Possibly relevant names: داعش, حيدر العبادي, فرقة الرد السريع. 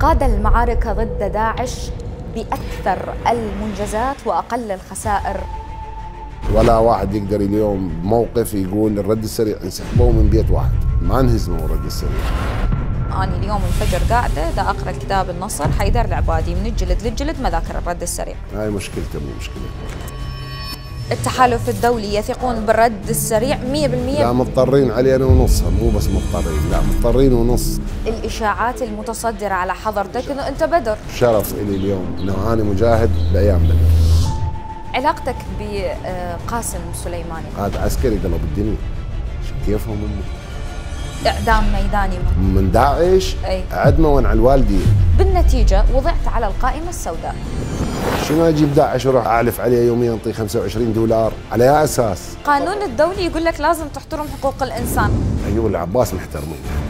قاد المعارك ضد داعش بأكثر المنجزات وأقل الخسائر. ولا واحد يقدر اليوم بموقف يقول الرد السريع انسحبوا من بيت واحد، ما انهزموا الرد السريع. أنا اليوم الفجر قاعدة دا أقرأ كتاب النصر حيدر العبادي من الجلد للجلد، مذاكر الرد السريع. هاي مشكلته، مو مشكلة. التحالف الدولي يثقون بالرد السريع 100%؟ لا، مضطرين علينا ونصها، مو بس مضطرين، لا مضطرين ونص. الإشاعات المتصدرة على حضرتك إنه أنت بدر. شرف إلي اليوم إنه أنا مجاهد بأيام بدر. علاقتك بقاسم سليماني؟ هذا عسكري قلب الدنيا، كيف هم إعدام ميداني من داعش؟ أي عدمه وين على الوالدي. بالنتيجة وضعت على القائمة السوداء. شو ما أجيب داعش وأروح أعلف عليه يوميا أعطيه $25 على أساس؟ القانون الدولي يقول لك لازم تحترم حقوق الإنسان. أيوه العباس محترمين.